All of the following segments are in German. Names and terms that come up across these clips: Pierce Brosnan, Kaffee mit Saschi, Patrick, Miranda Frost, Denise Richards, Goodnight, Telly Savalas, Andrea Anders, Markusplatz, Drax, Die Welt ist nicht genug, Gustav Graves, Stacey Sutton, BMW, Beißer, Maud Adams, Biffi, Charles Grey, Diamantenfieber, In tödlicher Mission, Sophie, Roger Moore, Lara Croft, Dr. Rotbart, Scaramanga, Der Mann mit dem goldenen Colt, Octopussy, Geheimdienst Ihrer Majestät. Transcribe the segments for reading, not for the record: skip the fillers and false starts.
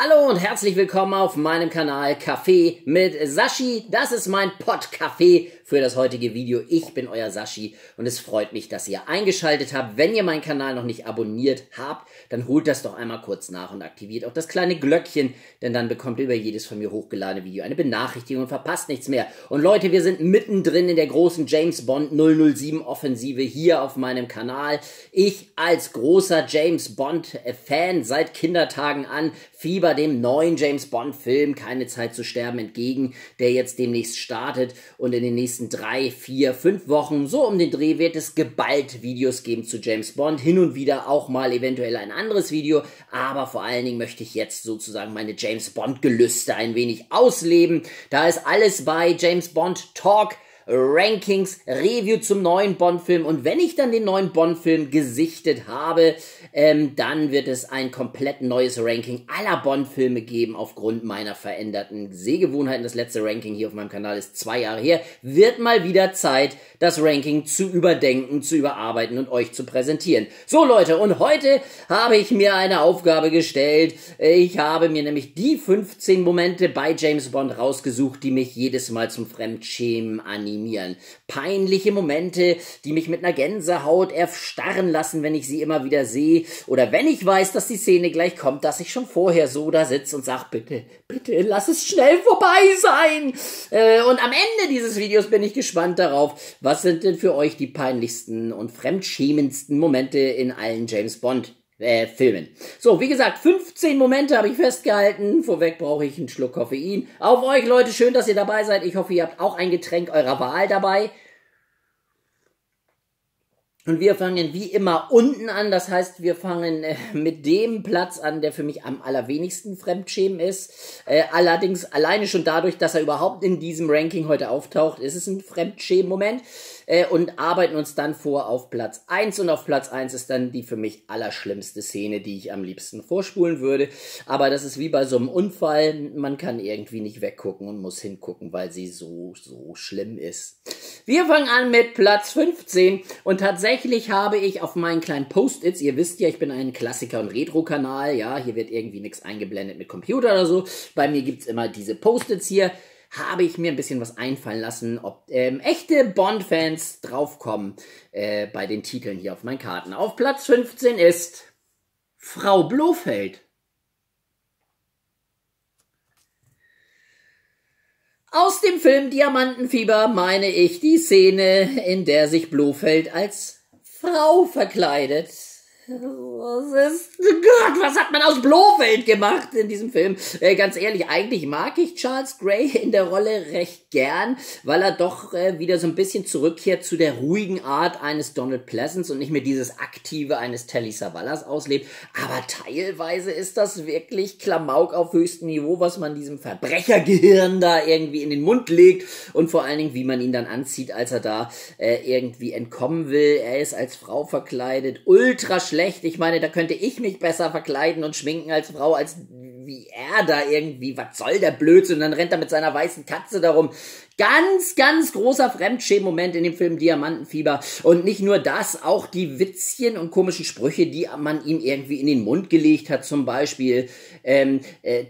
Hallo und herzlich willkommen auf meinem Kanal Kaffee mit Saschi. Das ist mein Pott-Kaffee für das heutige Video. Ich bin euer Saschi und es freut mich, dass ihr eingeschaltet habt. Wenn ihr meinen Kanal noch nicht abonniert habt, dann holt das doch einmal kurz nach und aktiviert auch das kleine Glöckchen, denn dann bekommt ihr über jedes von mir hochgeladene Video eine Benachrichtigung und verpasst nichts mehr. Und Leute, wir sind mittendrin in der großen James Bond 007 Offensive hier auf meinem Kanal. Ich als großer James Bond Fan seit Kindertagen an fieber dem neuen James-Bond-Film Keine Zeit zu sterben entgegen, der jetzt demnächst startet und in den nächsten 3, 4, 5 Wochen so um den Dreh wird es geballt Videos geben zu James Bond, hin und wieder auch mal eventuell ein anderes Video, aber vor allen Dingen möchte ich jetzt sozusagen meine James-Bond-Gelüste ein wenig ausleben. Da ist alles bei James Bond Talk, Rankings, Review zum neuen Bond-Film und wenn ich dann den neuen Bond-Film gesichtet habe, dann wird es ein komplett neues Ranking aller Bond-Filme geben aufgrund meiner veränderten Sehgewohnheiten. Das letzte Ranking hier auf meinem Kanal ist 2 Jahre her. Wird mal wieder Zeit, das Ranking zu überdenken, zu überarbeiten und euch zu präsentieren. So Leute, und heute habe ich mir eine Aufgabe gestellt. Ich habe mir nämlich die 15 Momente bei James Bond rausgesucht, die mich jedes Mal zum Fremdschämen animieren. Peinliche Momente, die mich mit einer Gänsehaut erstarren lassen, wenn ich sie immer wieder sehe. Oder wenn ich weiß, dass die Szene gleich kommt, dass ich schon vorher so da sitze und sage, bitte, bitte, lass es schnell vorbei sein. Und am Ende dieses Videos bin ich gespannt darauf, was sind denn für euch die peinlichsten und fremdschämendsten Momente in allen James Bond Filmen. So, wie gesagt, 15 Momente habe ich festgehalten. Vorweg brauche ich einen Schluck Koffein. Auf euch, Leute, schön, dass ihr dabei seid. Ich hoffe, ihr habt auch ein Getränk eurer Wahl dabei. Und wir fangen wie immer unten an. Das heißt, wir fangen mit dem Platz an, der für mich am allerwenigsten fremdschämen ist. Allerdings alleine schon dadurch, dass er überhaupt in diesem Ranking heute auftaucht, ist es ein Fremdschämen-Moment. Und arbeiten uns dann vor auf Platz 1. Und auf Platz 1 ist dann die für mich allerschlimmste Szene, die ich am liebsten vorspulen würde. Aber das ist wie bei so einem Unfall. Man kann irgendwie nicht weggucken und muss hingucken, weil sie so schlimm ist. Wir fangen an mit Platz 15. Und tatsächlich habe ich auf meinen kleinen Post-its, ihr wisst ja, ich bin ein Klassiker- und Retro-Kanal. Ja, hier wird irgendwie nichts eingeblendet mit Computer oder so. Bei mir gibt es immer diese Post-its hier. Habe ich mir ein bisschen was einfallen lassen, ob echte Bond-Fans draufkommen bei den Titeln hier auf meinen Karten. Auf Platz 15 ist Frau Blofeld. Aus dem Film Diamantenfieber meine ich die Szene, in der sich Blofeld als Frau verkleidet. Was ist, Gott, was hat man aus Blofeld gemacht in diesem Film? Ganz ehrlich, eigentlich mag ich Charles Grey in der Rolle recht gern, weil er doch wieder so ein bisschen zurückkehrt zu der ruhigen Art eines Donald Pleasance und nicht mehr dieses Aktive eines Telly Savalas auslebt. Aber teilweise ist das wirklich Klamauk auf höchstem Niveau, was man diesem Verbrechergehirn da irgendwie in den Mund legt und vor allen Dingen, wie man ihn dann anzieht, als er da irgendwie entkommen will. Er ist als Frau verkleidet, ultra schlecht. Ich meine, da könnte ich mich besser verkleiden und schminken als Frau, als wie er da irgendwie, was soll der Blödsinn? Und dann rennt er mit seiner weißen Katze darum. Ganz, ganz großer Fremdschämen-Moment in dem Film Diamantenfieber. Und nicht nur das, auch die Witzchen und komischen Sprüche, die man ihm irgendwie in den Mund gelegt hat. Zum Beispiel,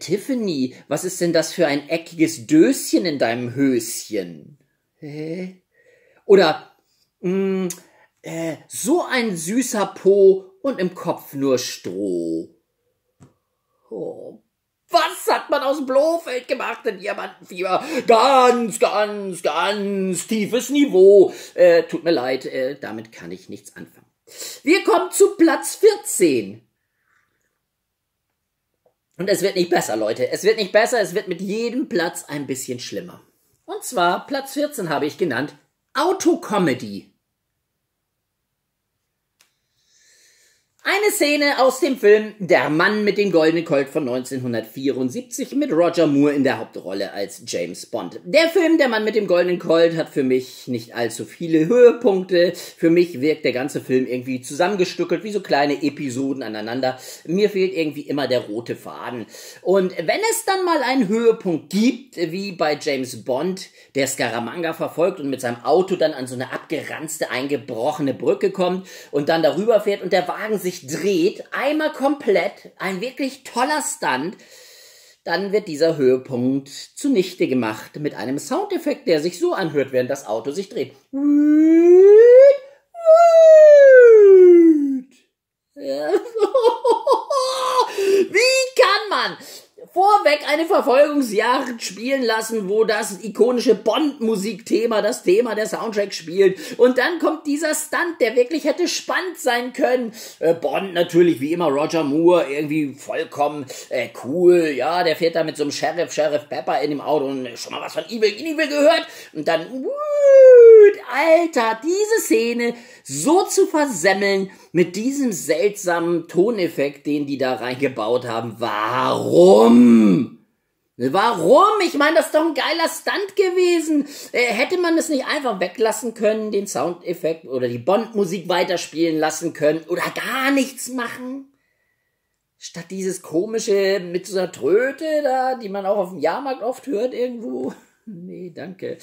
Tiffany, was ist denn das für ein eckiges Döschen in deinem Höschen? Hä? Oder, so ein süßer Po und im Kopf nur Stroh. Oh, was hat man aus Blofeld gemacht in Diamantenfieber? Ganz, ganz, ganz tiefes Niveau. Tut mir leid, damit kann ich nichts anfangen. Wir kommen zu Platz 14. Und es wird nicht besser, Leute. Es wird nicht besser, es wird mit jedem Platz ein bisschen schlimmer. Und zwar Platz 14 habe ich genannt Autocomedy. Eine Szene aus dem Film Der Mann mit dem goldenen Colt von 1974 mit Roger Moore in der Hauptrolle als James Bond. Der Film Der Mann mit dem goldenen Colt hat für mich nicht allzu viele Höhepunkte. Für mich wirkt der ganze Film irgendwie zusammengestückelt, wie so kleine Episoden aneinander. Mir fehlt irgendwie immer der rote Faden. Und wenn es dann mal einen Höhepunkt gibt, wie bei James Bond, der Scaramanga verfolgt und mit seinem Auto dann an so eine abgeranzte, eingebrochene Brücke kommt und dann darüber fährt und der Wagen sich dreht, einmal komplett, ein wirklich toller Stunt, Dann wird dieser Höhepunkt zunichte gemacht mit einem Soundeffekt, der sich so anhört, während das Auto sich dreht. Wie kann man vorweg eine Verfolgungsjagd spielen lassen, wo das ikonische Bond-Musikthema das Thema der Soundtrack spielt? Und dann kommt dieser Stunt, der wirklich hätte spannend sein können. Bond natürlich, wie immer, Roger Moore, irgendwie vollkommen cool. Ja, der fährt da mit so einem Sheriff Pepper in dem Auto und schon mal was von Evil gehört. Und dann, Alter, diese Szene so zu versemmeln mit diesem seltsamen Toneffekt, den die da reingebaut haben. Warum? Ich meine, das ist doch ein geiler Stunt gewesen. Hätte man das nicht einfach weglassen können, den Soundeffekt oder die Bond-Musik weiterspielen lassen können oder gar nichts machen? Statt dieses komische mit so einer Tröte da, die man auch auf dem Jahrmarkt oft hört irgendwo. Nee, danke.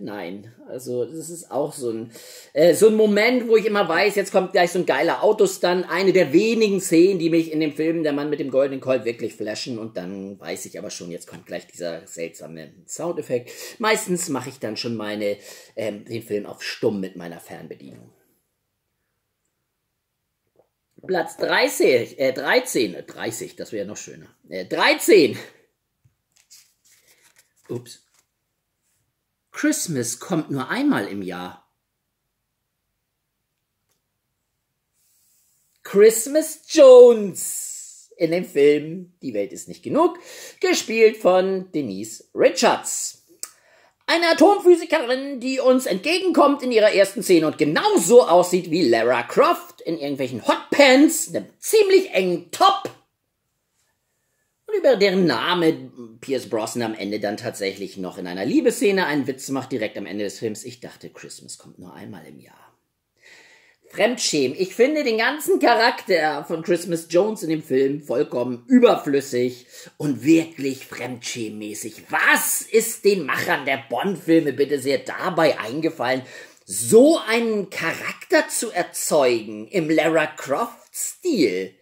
Nein. Also, das ist auch so ein Moment, wo ich immer weiß, jetzt kommt gleich so ein geiler Autostunt. Eine der wenigen Szenen, die mich in dem Film Der Mann mit dem goldenen Colt wirklich flashen. Und dann weiß ich aber schon, jetzt kommt gleich dieser seltsame Soundeffekt. Meistens mache ich dann schon den Film auf stumm mit meiner Fernbedienung. Platz 30, das wäre ja noch schöner. 13. Ups. Christmas kommt nur einmal im Jahr. Christmas Jones in dem Film Die Welt ist nicht genug, gespielt von Denise Richards. Eine Atomphysikerin, die uns entgegenkommt in ihrer ersten Szene und genauso aussieht wie Lara Croft in irgendwelchen Hotpants, einem ziemlich engen Top. Über deren Name Pierce Brosnan am Ende dann tatsächlich noch in einer Liebesszene einen Witz macht, direkt am Ende des Films. Ich dachte, Christmas kommt nur einmal im Jahr. Fremdschämen. Ich finde den ganzen Charakter von Christmas Jones in dem Film vollkommen überflüssig und wirklich fremdschämenmäßig. Was ist den Machern der Bond-Filme bitte sehr dabei eingefallen, so einen Charakter zu erzeugen im Lara Croft-Stil?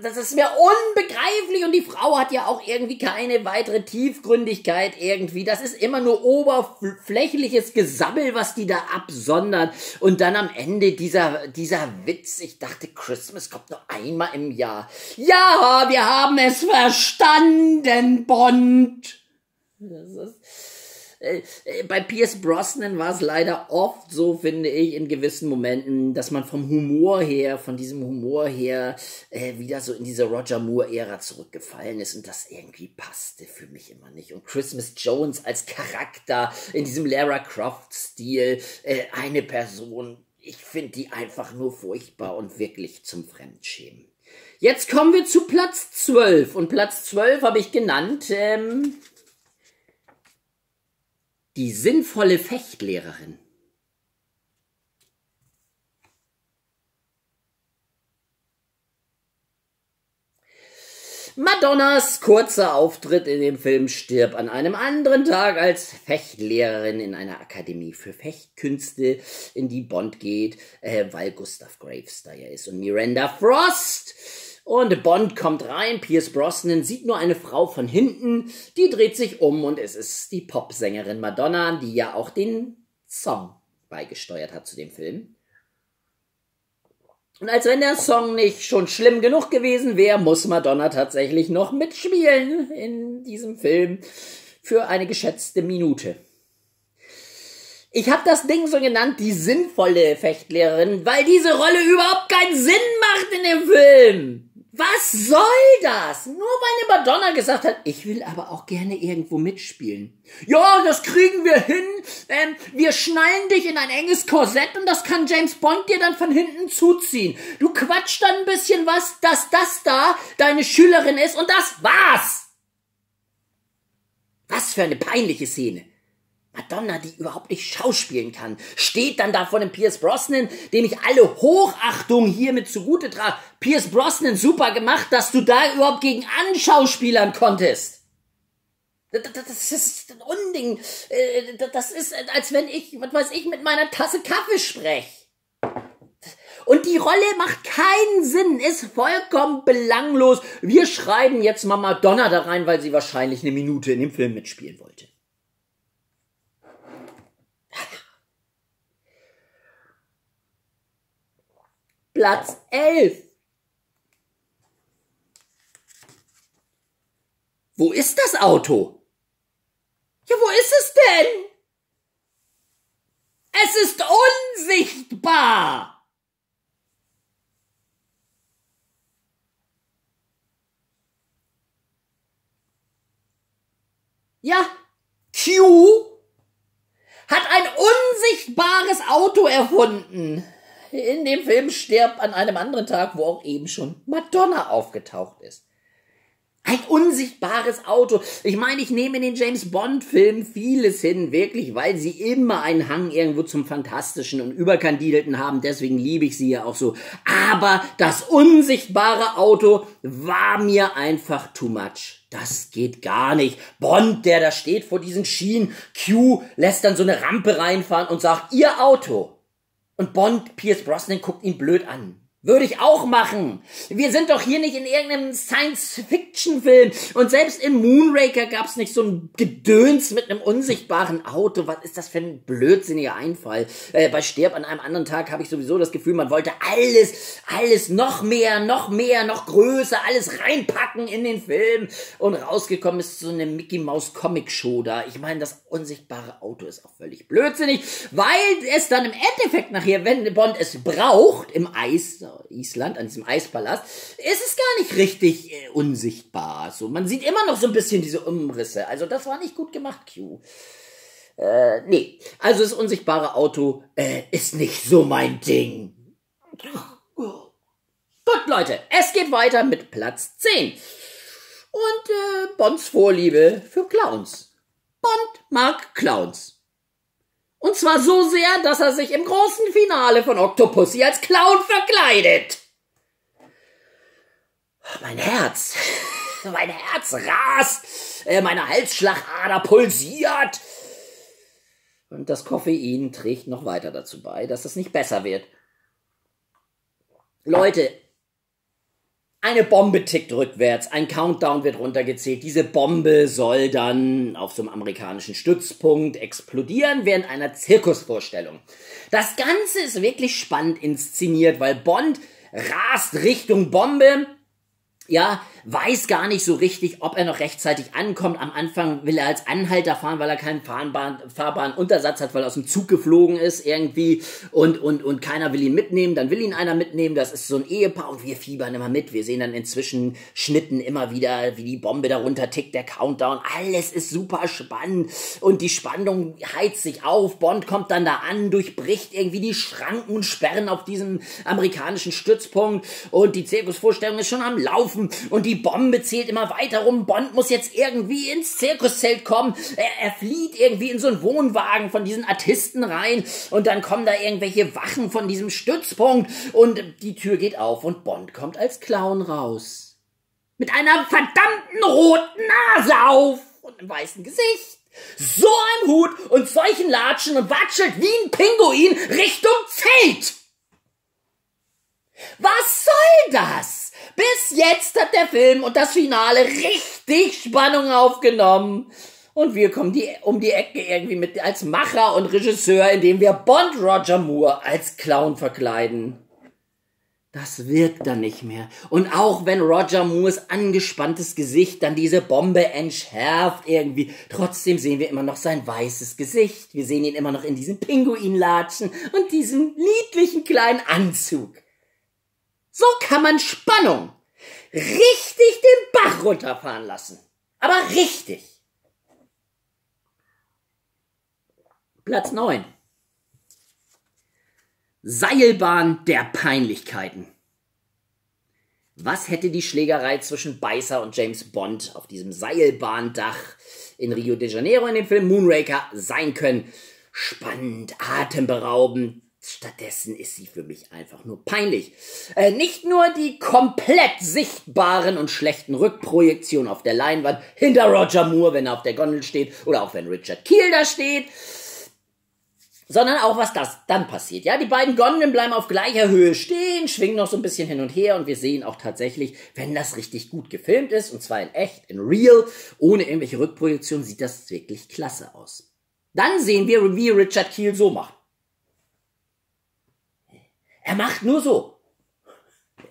Das ist mir unbegreiflich und die Frau hat ja auch irgendwie keine weitere Tiefgründigkeit irgendwie. Das ist immer nur oberflächliches Gesabbel, was die da absondert. Und dann am Ende dieser Witz, ich dachte, Christmas kommt nur einmal im Jahr. Ja, wir haben es verstanden, Bond. Das ist... Bei Pierce Brosnan war es leider oft so, finde ich, in gewissen Momenten, dass man von diesem Humor her, wieder so in diese Roger Moore-Ära zurückgefallen ist und das irgendwie passte für mich immer nicht. Und Christmas Jones als Charakter in diesem Lara Croft-Stil, eine Person, ich finde die einfach nur furchtbar und wirklich zum Fremdschämen. Jetzt kommen wir zu Platz 12 und Platz 12 habe ich genannt, die sinnvolle Fechtlehrerin. Madonnas kurzer Auftritt in dem Film Stirb an einem anderen Tag als Fechtlehrerin in einer Akademie für Fechtkünste, in die Bond geht, weil Gustav Graves da ja ist und Miranda Frost. Und Bond kommt rein, Pierce Brosnan sieht nur eine Frau von hinten, die dreht sich um und es ist die Popsängerin Madonna, die ja auch den Song beigesteuert hat zu dem Film. Und als wenn der Song nicht schon schlimm genug gewesen wäre, muss Madonna tatsächlich noch mitspielen in diesem Film für eine geschätzte Minute. Ich habe das Ding so genannt, die sinnvolle Fechtlehrerin, weil diese Rolle überhaupt keinen Sinn macht in dem Film. Was soll das? Nur weil eine Madonna gesagt hat, ich will aber auch gerne irgendwo mitspielen. Ja, das kriegen wir hin. Wir schnallen dich in ein enges Korsett und das kann James Bond dir dann von hinten zuziehen. Du quatschst dann ein bisschen was, dass das da deine Schülerin ist und das war's. Was für eine peinliche Szene. Madonna, die überhaupt nicht schauspielen kann, steht dann da vor dem Pierce Brosnan, dem ich alle Hochachtung hiermit zugute trage. Pierce Brosnan, super gemacht, dass du da überhaupt gegen anschauspielern konntest. Das ist ein Unding. Das ist, als wenn ich, was weiß ich, mit meiner Tasse Kaffee spreche. Und die Rolle macht keinen Sinn, ist vollkommen belanglos. Wir schreiben jetzt mal Madonna da rein, weil sie wahrscheinlich eine Minute in dem Film mitspielen wollte. Platz 11. Wo ist das Auto? Ja, wo ist es denn? Es ist unsichtbar! Ja, Q hat ein unsichtbares Auto erfunden. In dem Film Stirb an einem anderen Tag, wo auch eben schon Madonna aufgetaucht ist. Ein unsichtbares Auto. Ich meine, ich nehme in den James-Bond-Filmen vieles hin, wirklich, weil sie immer einen Hang irgendwo zum Fantastischen und Überkandidelten haben. Deswegen liebe ich sie ja auch so. Aber das unsichtbare Auto war mir einfach too much. Das geht gar nicht. Bond, der da steht vor diesen Schienen. Q lässt dann so eine Rampe reinfahren und sagt, ihr Auto. Und Bond, Pierce Brosnan, guckt ihn blöd an. Würde ich auch machen. Wir sind doch hier nicht in irgendeinem Science-Fiction-Film. Und selbst in Moonraker gab's nicht so ein Gedöns mit einem unsichtbaren Auto. Was ist das für ein blödsinniger Einfall? Bei Stirb an einem anderen Tag habe ich sowieso das Gefühl, man wollte alles noch mehr, noch größer, alles reinpacken in den Film. Und rausgekommen ist so eine Mickey-Maus-Comic-Show da. Ich meine, das unsichtbare Auto ist auch völlig blödsinnig, weil es dann im Endeffekt nachher, wenn Bond es braucht, im Eis, Island, an diesem Eispalast, ist es gar nicht richtig unsichtbar. So, man sieht immer noch so ein bisschen diese Umrisse. Also das war nicht gut gemacht, Q. Nee. Also das unsichtbare Auto ist nicht so mein Ding. Gut, Leute, es geht weiter mit Platz 10. Und Bonds Vorliebe für Clowns. Bond mag Clowns. Und zwar so sehr, dass er sich im großen Finale von Octopussy als Clown verkleidet. Mein Herz rast, meine Halsschlagader pulsiert. Und das Koffein trägt noch weiter dazu bei, dass es nicht besser wird. Leute, eine Bombe tickt rückwärts, ein Countdown wird runtergezählt. Diese Bombe soll dann auf so einem amerikanischen Stützpunkt explodieren während einer Zirkusvorstellung. Das Ganze ist wirklich spannend inszeniert, weil Bond rast Richtung Bombe. Ja, weiß gar nicht so richtig, ob er noch rechtzeitig ankommt. Am Anfang will er als Anhalter fahren, weil er keinen Fahrbahnuntersatz hat, weil er aus dem Zug geflogen ist irgendwie und keiner will ihn mitnehmen. Dann will ihn einer mitnehmen. Das ist so ein Ehepaar und wir fiebern immer mit. Wir sehen dann inzwischen Schnitten immer wieder, wie die Bombe darunter tickt, der Countdown. Alles ist super spannend und die Spannung heizt sich auf. Bond kommt dann da an, durchbricht irgendwie die Schranken und Sperren auf diesem amerikanischen Stützpunkt und die Zirkusvorstellung ist schon am Laufen. Und die Bombe zählt immer weiter rum. Bond muss jetzt irgendwie ins Zirkuszelt kommen. Er flieht irgendwie in so einen Wohnwagen von diesen Artisten rein. Und dann kommen da irgendwelche Wachen von diesem Stützpunkt. Und die Tür geht auf und Bond kommt als Clown raus. Mit einer verdammten roten Nase auf und einem weißen Gesicht. So einem Hut und solchen Latschen und watschelt wie ein Pinguin Richtung Zelt. Was soll das? Bis jetzt hat der Film und das Finale richtig Spannung aufgenommen. Und wir kommen um die Ecke irgendwie mit als Macher und Regisseur, indem wir Bond Roger Moore als Clown verkleiden. Das wirkt dann nicht mehr. Und auch wenn Roger Moores angespanntes Gesicht dann diese Bombe entschärft irgendwie, trotzdem sehen wir immer noch sein weißes Gesicht. Wir sehen ihn immer noch in diesen Pinguinlatschen und diesem niedlichen kleinen Anzug. So kann man Spannung richtig den Bach runterfahren lassen. Aber richtig. Platz 9. Seilbahn der Peinlichkeiten. Was hätte die Schlägerei zwischen Beißer und James Bond auf diesem Seilbahndach in Rio de Janeiro in dem Film Moonraker sein können? Spannend, atemberaubend. Stattdessen ist sie für mich einfach nur peinlich. Nicht nur die komplett sichtbaren und schlechten Rückprojektionen auf der Leinwand hinter Roger Moore, wenn er auf der Gondel steht, oder auch wenn Richard Kiel da steht. sondern auch, was das dann passiert. Ja, die beiden Gondeln bleiben auf gleicher Höhe stehen, schwingen noch so ein bisschen hin und her und wir sehen auch tatsächlich, wenn das richtig gut gefilmt ist, und zwar in echt, in real, ohne irgendwelche Rückprojektion, sieht das wirklich klasse aus. Dann sehen wir, wie Richard Kiel so macht. Er macht nur so.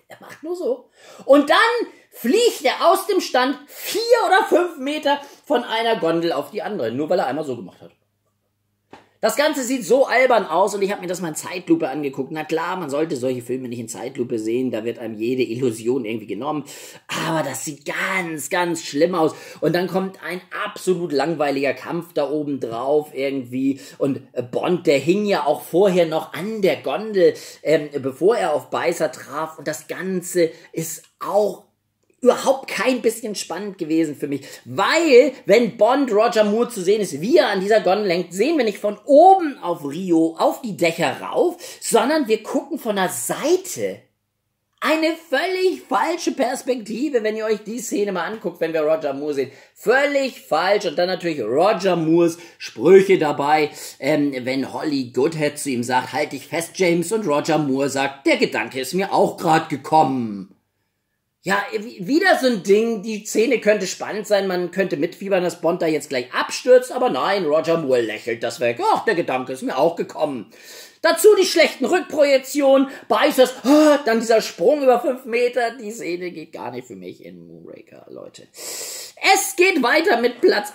Er macht nur so. Und dann fliegt er aus dem Stand 4 oder 5 Meter von einer Gondel auf die andere, nur weil er einmal so gemacht hat. Das Ganze sieht so albern aus und ich habe mir das mal in Zeitlupe angeguckt. Na klar, man sollte solche Filme nicht in Zeitlupe sehen, da wird einem jede Illusion irgendwie genommen. Aber das sieht ganz, ganz schlimm aus. Und dann kommt ein absolut langweiliger Kampf da oben drauf irgendwie. Und Bond, der hing ja auch vorher noch an der Gondel, bevor er auf Beißer traf. Und das Ganze ist auch überhaupt kein bisschen spannend gewesen für mich. Weil, wenn Bond Roger Moore zu sehen ist, wie er an dieser Gondel lenkt, sehen wir nicht von oben auf Rio, auf die Dächer rauf, sondern wir gucken von der Seite. Eine völlig falsche Perspektive, wenn ihr euch die Szene mal anguckt, wenn wir Roger Moore sehen. Völlig falsch. Und dann natürlich Roger Moores Sprüche dabei, wenn Holly Goodhead zu ihm sagt, halt dich fest, James, und Roger Moore sagt, der Gedanke ist mir auch gerade gekommen. Ja, wieder so ein Ding, die Szene könnte spannend sein, man könnte mitfiebern, dass Bond da jetzt gleich abstürzt, aber nein, Roger Moore lächelt das weg. Ach, der Gedanke ist mir auch gekommen. Dazu die schlechten Rückprojektionen, Beißers, dann dieser Sprung über 5 Meter, die Szene geht gar nicht für mich in Moonraker, Leute. Es geht weiter mit Platz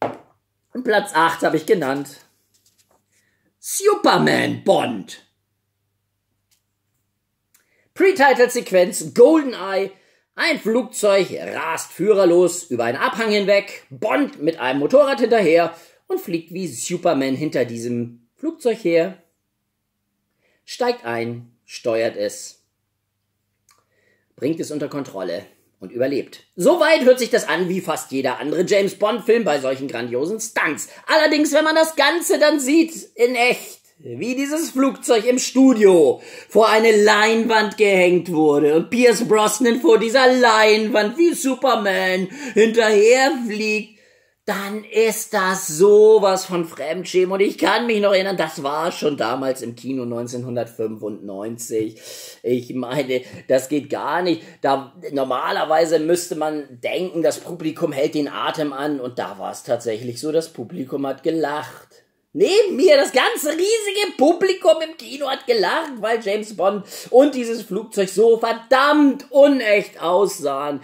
8. Und Platz 8 habe ich genannt. Superman Bond. Pre-Title-Sequenz, GoldenEye, ein Flugzeug rast führerlos über einen Abhang hinweg, Bond mit einem Motorrad hinterher und fliegt wie Superman hinter diesem Flugzeug her, steigt ein, steuert es, bringt es unter Kontrolle und überlebt. Soweit hört sich das an wie fast jeder andere James-Bond-Film bei solchen grandiosen Stunts. Allerdings, wenn man das Ganze dann sieht, in echt, wie dieses Flugzeug im Studio vor eine Leinwand gehängt wurde und Pierce Brosnan vor dieser Leinwand wie Superman hinterherfliegt, dann ist das sowas von Fremdschämen. Und ich kann mich noch erinnern, das war schon damals im Kino 1995. Ich meine, das geht gar nicht. Da, normalerweise müsste man denken, das Publikum hält den Atem an. Und da war es tatsächlich so, das Publikum hat gelacht. Neben mir, das ganze riesige Publikum im Kino hat gelacht, weil James Bond und dieses Flugzeug so verdammt unecht aussahen.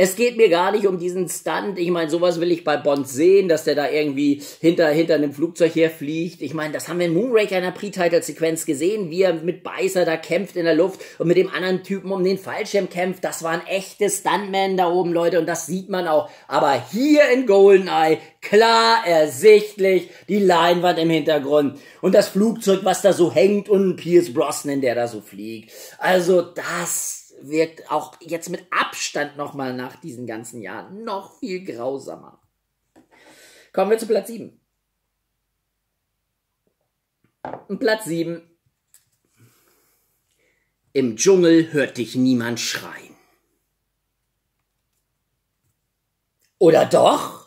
Es geht mir gar nicht um diesen Stunt. Ich meine, sowas will ich bei Bond sehen, dass der da irgendwie hinter einem Flugzeug herfliegt. Ich meine, das haben wir in Moonraker in der Pre-Title-Sequenz gesehen, wie er mit Beißer da kämpft in der Luft und mit dem anderen Typen um den Fallschirm kämpft. Das waren echte Stuntmen da oben, Leute, und das sieht man auch. Aber hier in GoldenEye klar ersichtlich die Leinwand im Hintergrund und das Flugzeug, was da so hängt und Pierce Brosnan, der da so fliegt. Also das wirkt auch jetzt mit Abstand nochmal nach diesen ganzen Jahren noch viel grausamer. Kommen wir zu Platz 7. Und Platz 7. Im Dschungel hört dich niemand schreien. Oder doch?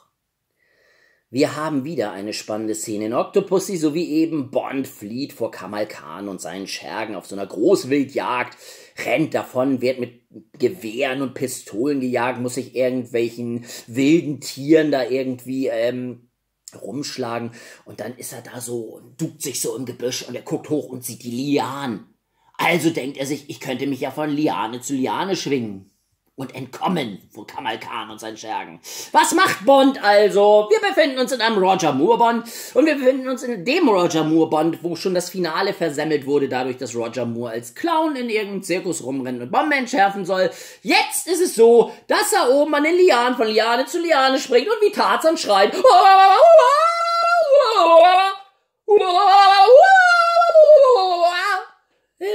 Wir haben wieder eine spannende Szene in Octopussy, so wie eben Bond flieht vor Kamal Khan und seinen Schergen auf so einer Großwildjagd, rennt davon, wird mit Gewehren und Pistolen gejagt, muss sich irgendwelchen wilden Tieren da irgendwie rumschlagen und dann ist er da so und duckt sich so im Gebüsch und er guckt hoch und sieht die Lianen. Also denkt er sich, ich könnte mich ja von Liane zu Liane schwingen und entkommen von Kamal Khan und seinen Schergen. Was macht Bond also? Wir befinden uns in einem Roger Moore Bond und wir befinden uns in dem Roger Moore Bond, wo schon das Finale versemmelt wurde, dadurch, dass Roger Moore als Clown in irgendeinem Zirkus rumrennen und Bomben entschärfen soll. Jetzt ist es so, dass er oben an den Lianen von Liane zu Liane springt und wie Tarzan schreit.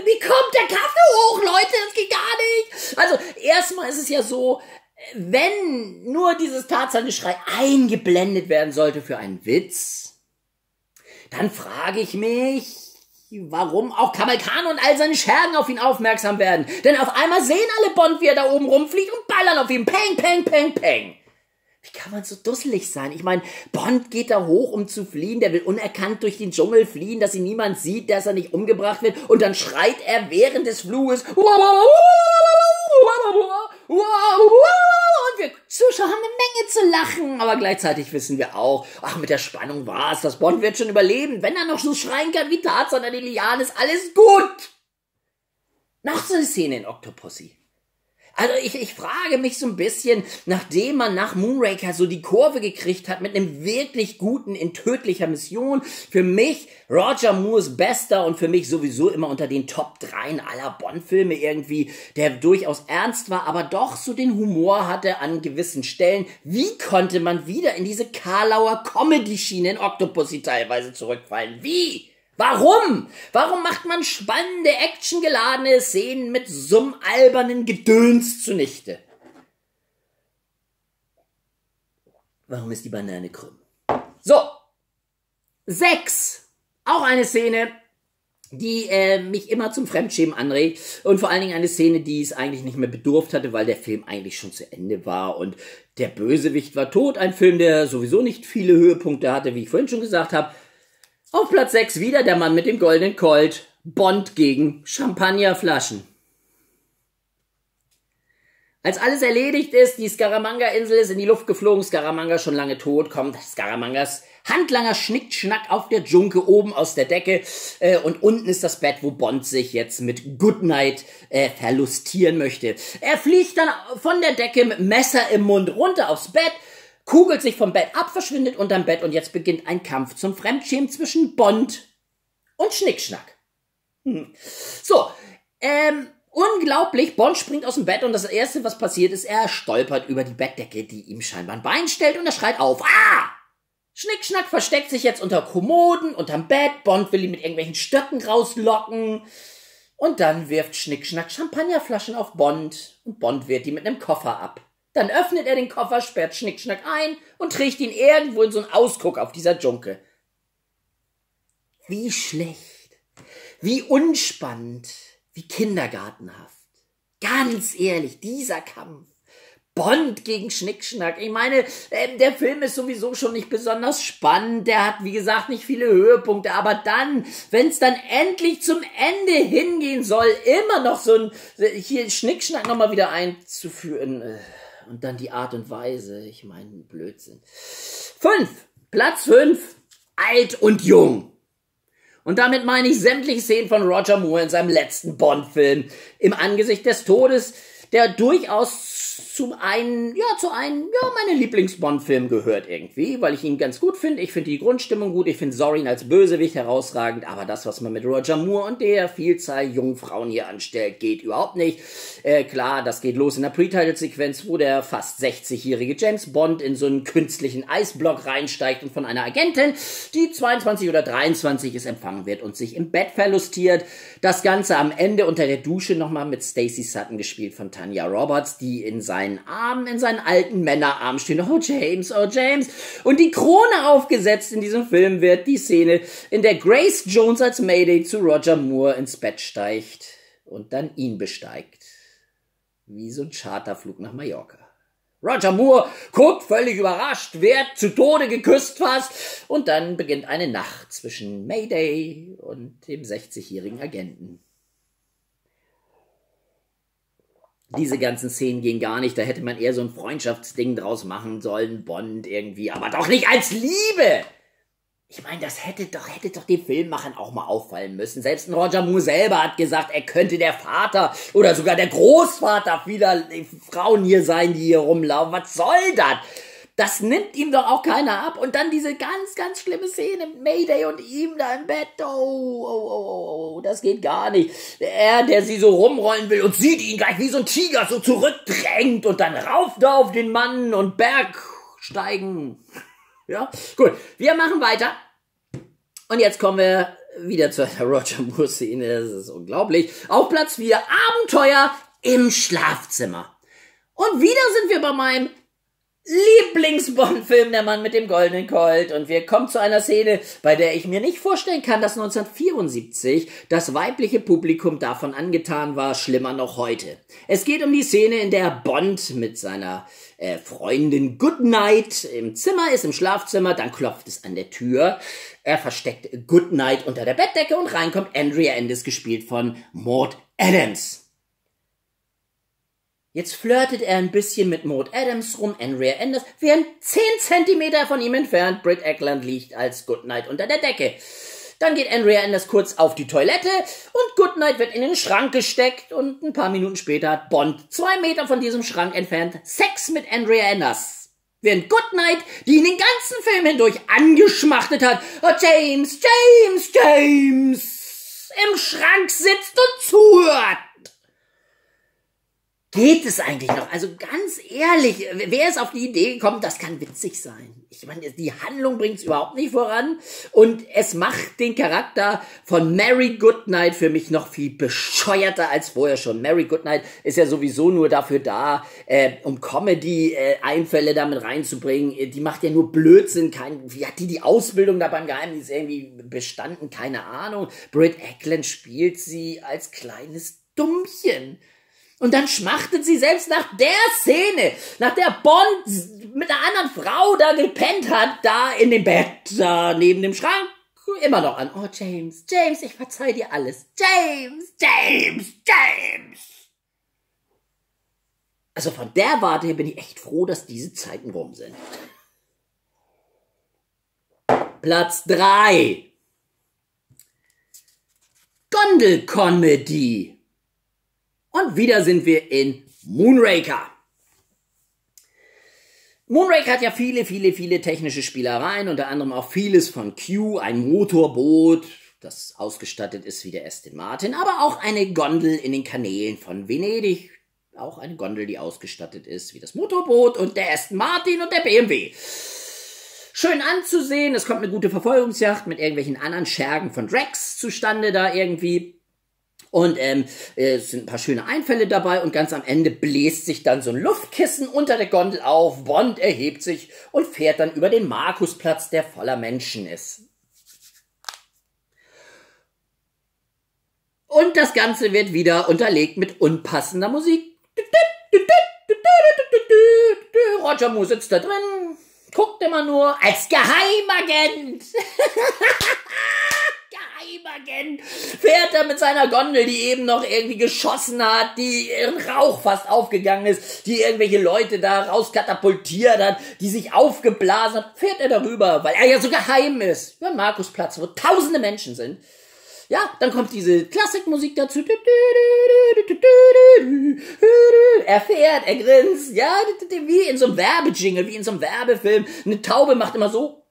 Wie kommt der Kaffee hoch, Leute? Das geht gar nicht. Also, erstmal ist es ja so, wenn nur dieses Tarzangeschrei eingeblendet werden sollte für einen Witz, dann frage ich mich, warum auch Kamal Khan und all seine Schergen auf ihn aufmerksam werden. Denn auf einmal sehen alle Bond, wie er da oben rumfliegt und ballern auf ihn. Peng, peng, peng, peng. Wie kann man so dusselig sein? Ich meine, Bond geht da hoch, um zu fliehen. Der will unerkannt durch den Dschungel fliehen, dass ihn niemand sieht, dass er nicht umgebracht wird. Und dann schreit er während des Fluges. Und wir Zuschauer haben eine Menge zu lachen. Aber gleichzeitig wissen wir auch, ach, mit der Spannung war's. Das Bond wird schon überleben. Wenn er noch so schreien kann wie Tarzan an die Liane, ist alles gut. Noch so eine Szene in Octopussy. Also ich frage mich so ein bisschen, nachdem man nach Moonraker so die Kurve gekriegt hat mit einem wirklich guten In tödlicher Mission, für mich Roger Moores bester und für mich sowieso immer unter den Top 3 aller Bond-Filme irgendwie, der durchaus ernst war, aber doch so den Humor hatte an gewissen Stellen. Wie konnte man wieder in diese Karlauer Comedy-Schiene in Octopussy teilweise zurückfallen? Wie? Warum? Warum macht man spannende, actiongeladene Szenen mit so albernen Gedöns zunichte? Warum ist die Banane krumm? So. 6. Auch eine Szene, die mich immer zum Fremdschämen anregt. Und vor allen Dingen eine Szene, die es eigentlich nicht mehr bedurft hatte, weil der Film eigentlich schon zu Ende war. Und der Bösewicht war tot. Ein Film, der sowieso nicht viele Höhepunkte hatte, wie ich vorhin schon gesagt habe. Auf Platz 6 wieder der Mann mit dem goldenen Colt. Bond gegen Champagnerflaschen. Als alles erledigt ist, die Scaramanga-Insel ist in die Luft geflogen, Scaramanga schon lange tot, kommt Scaramangas Handlanger Schnickschnack auf der Dschunke oben aus der Decke und unten ist das Bett, wo Bond sich jetzt mit Goodnight verlustieren möchte. Er fliegt dann von der Decke mit Messer im Mund runter aufs Bett, kugelt sich vom Bett ab, verschwindet unterm Bett und jetzt beginnt ein Kampf zum Fremdschämen zwischen Bond und Schnickschnack. So, unglaublich, Bond springt aus dem Bett und das Erste, was passiert ist, er stolpert über die Bettdecke, die ihm scheinbar ein Bein stellt und er schreit auf. Ah! Schnickschnack versteckt sich jetzt unter Kommoden, unterm Bett, Bond will ihn mit irgendwelchen Stöcken rauslocken und dann wirft Schnickschnack Champagnerflaschen auf Bond und Bond wehrt die mit einem Koffer ab. Dann öffnet er den Koffer, sperrt Schnickschnack ein und trägt ihn irgendwo in so einen Ausguck auf dieser Dschunke. Wie schlecht, wie unspannend, wie kindergartenhaft. Ganz ehrlich, dieser Kampf. Bond gegen Schnickschnack. Ich meine, der Film ist sowieso schon nicht besonders spannend. Der hat, wie gesagt, nicht viele Höhepunkte. Aber dann, wenn es dann endlich zum Ende hingehen soll, immer noch so ein hier Schnickschnack nochmal wieder einzuführen. Und dann die Art und Weise. Ich meine, Blödsinn. 5. Platz 5. Alt und jung. Und damit meine ich sämtliche Szenen von Roger Moore in seinem letzten Bond-Film. Im Angesicht des Todes, der durchaus zu einem meine Lieblings-Bond-Film gehört irgendwie, weil ich ihn ganz gut finde. Ich finde die Grundstimmung gut. Ich finde Zorin als Bösewicht herausragend. Aber das, was man mit Roger Moore und der Vielzahl jungen Frauen hier anstellt, geht überhaupt nicht. Klar, das geht los in der Pre-Title-Sequenz, wo der fast 60-jährige James Bond in so einen künstlichen Eisblock reinsteigt und von einer Agentin, die 22 oder 23 ist, empfangen wird und sich im Bett verlustiert. Das Ganze am Ende unter der Dusche nochmal mit Stacey Sutton, gespielt von Tanya Roberts, die in seinen Armen, in seinen alten Männerarmen stehen. Oh James, oh James. Und die Krone aufgesetzt in diesem Film wird die Szene, in der Grace Jones als Mayday zu Roger Moore ins Bett steigt und dann ihn besteigt. Wie so ein Charterflug nach Mallorca. Roger Moore guckt völlig überrascht, wird zu Tode geküsst fast und dann beginnt eine Nacht zwischen Mayday und dem 60-jährigen Agenten. Diese ganzen Szenen gehen gar nicht, da hätte man eher so ein Freundschaftsding draus machen sollen, Bond irgendwie, aber doch nicht als Liebe! Ich meine, das hätte doch den Filmemachern auch mal auffallen müssen. Selbst ein Roger Moore selber hat gesagt, er könnte der Vater oder sogar der Großvater vieler Frauen hier sein, die hier rumlaufen. Was soll das? Das nimmt ihm doch auch keiner ab. Und dann diese ganz, ganz schlimme Szene mit Mayday und ihm da im Bett. Oh, das geht gar nicht. Er, der sie so rumrollen will und sieht ihn gleich wie so ein Tiger so zurückdrängt und dann rauft er auf den Mann und Bergsteigen. Ja, gut. Wir machen weiter. Und jetzt kommen wir wieder zu einer Roger Moore-Szene. Das ist unglaublich. Auf Platz 4, Abenteuer im Schlafzimmer. Und wieder sind wir bei meinem Lieblingsbond-Film, Der Mann mit dem goldenen Colt. Und wir kommen zu einer Szene, bei der ich mir nicht vorstellen kann, dass 1974 das weibliche Publikum davon angetan war, schlimmer noch heute. Es geht um die Szene, in der Bond mit seiner Freundin Goodnight im Zimmer ist, im Schlafzimmer, dann klopft es an der Tür. Er versteckt Goodnight unter der Bettdecke und reinkommt Andrea Anders, gespielt von Maud Adams. Jetzt flirtet er ein bisschen mit Maud Adams rum, Andrea Anders, während 10 Zentimeter von ihm entfernt Britt Eklund liegt als Goodnight unter der Decke. Dann geht Andrea Anders kurz auf die Toilette und Goodnight wird in den Schrank gesteckt und ein paar Minuten später hat Bond 2 Meter von diesem Schrank entfernt Sex mit Andrea Anders. Während Goodnight, die ihn den ganzen Film hindurch angeschmachtet hat, oh James, James, James, im Schrank sitzt und zuhört. Geht es eigentlich noch? Also ganz ehrlich, wer ist auf die Idee gekommen, das kann witzig sein? Ich meine, die Handlung bringt es überhaupt nicht voran und es macht den Charakter von Mary Goodnight für mich noch viel bescheuerter als vorher schon. Mary Goodnight ist ja sowieso nur dafür da, um Comedy-Einfälle damit reinzubringen. Die macht ja nur Blödsinn. Wie hat die Ausbildung da beim Geheimdienst irgendwie bestanden? Keine Ahnung. Britt Eklund spielt sie als kleines Dummchen. Und dann schmachtet sie selbst nach der Szene, nach der Bond mit einer anderen Frau da gepennt hat, da in dem Bett, da neben dem Schrank, immer noch an. Oh, James, James, ich verzeih dir alles. James, James, James. Also von der Warte her bin ich echt froh, dass diese Zeiten rum sind. Platz 3. Gondelkomödie. Und wieder sind wir in Moonraker. Moonraker hat ja viele, viele, viele technische Spielereien, unter anderem auch vieles von Q, ein Motorboot, das ausgestattet ist wie der Aston Martin, aber auch eine Gondel in den Kanälen von Venedig. Auch eine Gondel, die ausgestattet ist wie das Motorboot und der Aston Martin und der BMW. Schön anzusehen, es kommt eine gute Verfolgungsjagd mit irgendwelchen anderen Schergen von Drax zustande da irgendwie. Und es sind ein paar schöne Einfälle dabei und ganz am Ende bläst sich dann so ein Luftkissen unter der Gondel auf. Bond erhebt sich und fährt dann über den Markusplatz, der voller Menschen ist. Und das Ganze wird wieder unterlegt mit unpassender Musik. Roger Moore sitzt da drin, guckt immer nur als Geheimagent. Fährt er mit seiner Gondel, die eben noch irgendwie geschossen hat, die ihren Rauch fast aufgegangen ist, die irgendwelche Leute da rauskatapultiert hat, die sich aufgeblasen hat, fährt er darüber, weil er ja so geheim ist. Über den Markusplatz, wo tausende Menschen sind. Ja, dann kommt diese Klassikmusik dazu. Er fährt, er grinst, ja, wie in so einem Werbejingle, wie in so einem Werbefilm. Eine Taube macht immer so.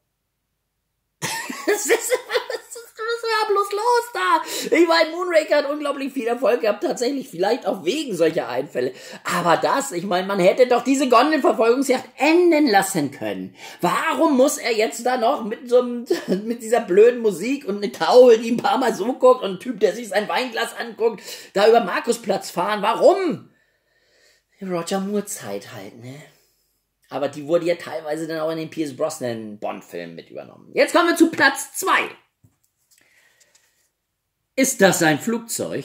Das ist bloß los da. Ich meine, Moonraker hat unglaublich viel Erfolg gehabt, tatsächlich vielleicht auch wegen solcher Einfälle. Aber das, ich meine, man hätte doch diese Gondelverfolgungsjagd enden lassen können. Warum muss er jetzt da noch mit dieser blöden Musik und eine Taube, die ein paar Mal so guckt und ein Typ, der sich sein Weinglas anguckt, da über Markusplatz fahren? Warum? Roger Moore Zeit halt, ne? Aber die wurde ja teilweise dann auch in den Pierce Brosnan Bond-Filmen mit übernommen. Jetzt kommen wir zu Platz 2. Ist das ein Flugzeug?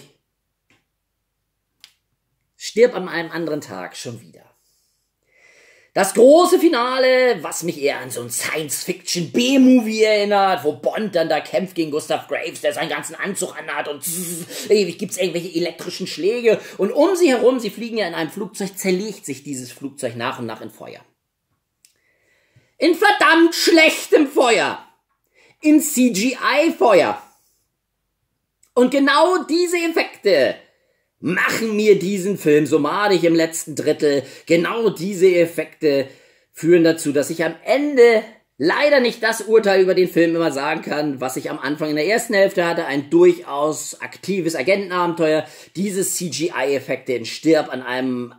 Stirb an einem anderen Tag schon wieder. Das große Finale, was mich eher an so einen Science-Fiction-B-Movie erinnert, wo Bond dann da kämpft gegen Gustav Graves, der seinen ganzen Anzug anhat und ewig gibt's irgendwelche elektrischen Schläge. Und um sie herum, sie fliegen ja in einem Flugzeug, zerlegt sich dieses Flugzeug nach und nach in Feuer. In verdammt schlechtem Feuer. In CGI-Feuer. Und genau diese Effekte machen mir diesen Film so madig im letzten Drittel. Genau diese Effekte führen dazu, dass ich am Ende leider nicht das Urteil über den Film immer sagen kann, was ich am Anfang in der ersten Hälfte hatte. Ein durchaus aktives Agentenabenteuer. Diese CGI-Effekte in Stirb an einem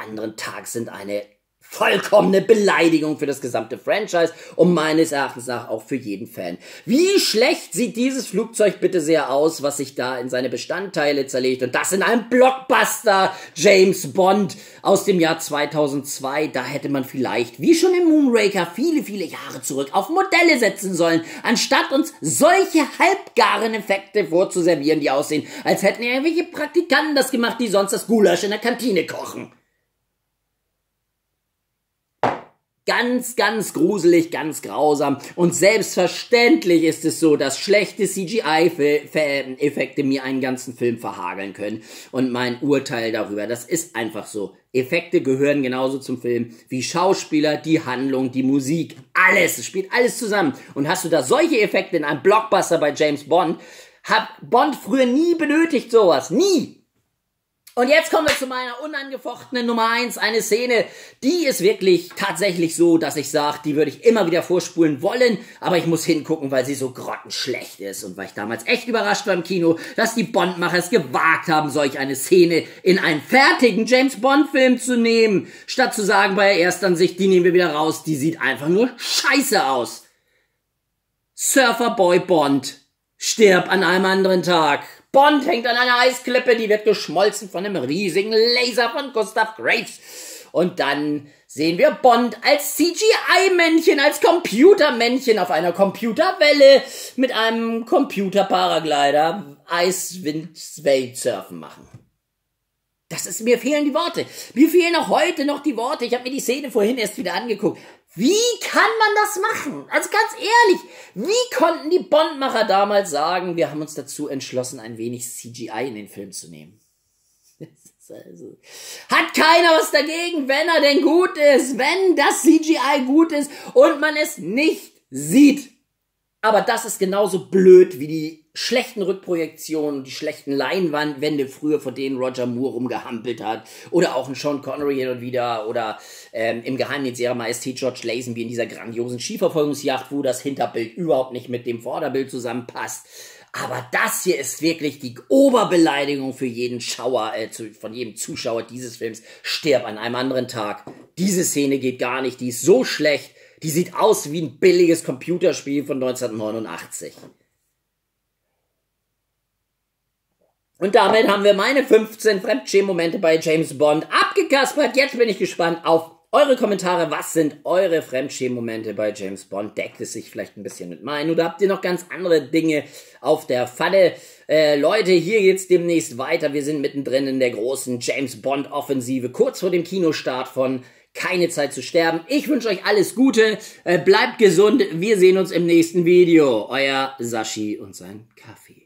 anderen Tag sind eine vollkommene Beleidigung für das gesamte Franchise und meines Erachtens nach auch für jeden Fan. Wie schlecht sieht dieses Flugzeug bitte sehr aus, was sich da in seine Bestandteile zerlegt, und das in einem Blockbuster James Bond aus dem Jahr 2002. Da hätte man vielleicht, wie schon im Moonraker, viele, viele Jahre zurück auf Modelle setzen sollen, anstatt uns solche halbgaren Effekte vorzuservieren, die aussehen, als hätten irgendwelche Praktikanten das gemacht, die sonst das Gulasch in der Kantine kochen. Ganz, ganz gruselig, ganz grausam. Und selbstverständlich ist es so, dass schlechte CGI-Effekte mir einen ganzen Film verhageln können. Und mein Urteil darüber, das ist einfach so. Effekte gehören genauso zum Film wie Schauspieler, die Handlung, die Musik. Alles, es spielt alles zusammen. Und hast du da solche Effekte in einem Blockbuster bei James Bond, hat Bond früher nie benötigt sowas. Nie! Und jetzt kommen wir zu meiner unangefochtenen Nummer 1, eine Szene, die ist wirklich tatsächlich so, dass ich sage, die würde ich immer wieder vorspulen wollen, aber ich muss hingucken, weil sie so grottenschlecht ist und weil ich damals echt überrascht war im Kino, dass die Bondmacher es gewagt haben, solch eine Szene in einen fertigen James-Bond-Film zu nehmen, statt zu sagen bei der Erstansicht, die nehmen wir wieder raus, die sieht einfach nur scheiße aus. Surferboy Bond stirbt an einem anderen Tag. Bond hängt an einer Eisklippe, die wird geschmolzen von einem riesigen Laser von Gustav Graves. Und dann sehen wir Bond als CGI-Männchen, als Computermännchen auf einer Computerwelle mit einem Computerparaglider Eiswind-Welt-Surfen machen. Das ist, mir fehlen die Worte. Mir fehlen auch heute noch die Worte. Ich habe mir die Szene vorhin erst wieder angeguckt. Wie kann man das machen? Also ganz ehrlich, wie konnten die Bondmacher damals sagen, wir haben uns dazu entschlossen, ein wenig CGI in den Film zu nehmen? Also, hat keiner was dagegen, wenn er denn gut ist, wenn das CGI gut ist und man es nicht sieht. Aber das ist genauso blöd wie die schlechten Rückprojektionen, die schlechten Leinwandwände früher, von denen Roger Moore rumgehampelt hat. Oder auch ein Sean Connery hin und wieder. Oder im Geheimdienst ihrer Majestät George Lazenby in dieser grandiosen Skiverfolgungsjacht, wo das Hinterbild überhaupt nicht mit dem Vorderbild zusammenpasst. Aber das hier ist wirklich die Oberbeleidigung für jeden von jedem Zuschauer dieses Films. Stirb an einem anderen Tag. Diese Szene geht gar nicht, die ist so schlecht. Die sieht aus wie ein billiges Computerspiel von 1989. Und damit haben wir meine 15 Fremdschämen-Momente bei James Bond abgekaspert. Jetzt bin ich gespannt auf eure Kommentare. Was sind eure Fremdschämen-Momente bei James Bond? Deckt es sich vielleicht ein bisschen mit meinen? Oder habt ihr noch ganz andere Dinge auf der Pfanne? Leute, hier geht's demnächst weiter. Wir sind mittendrin in der großen James Bond-Offensive, kurz vor dem Kinostart von Keine Zeit zu sterben. Ich wünsche euch alles Gute, bleibt gesund, wir sehen uns im nächsten Video. Euer Saschi und sein Kaffee.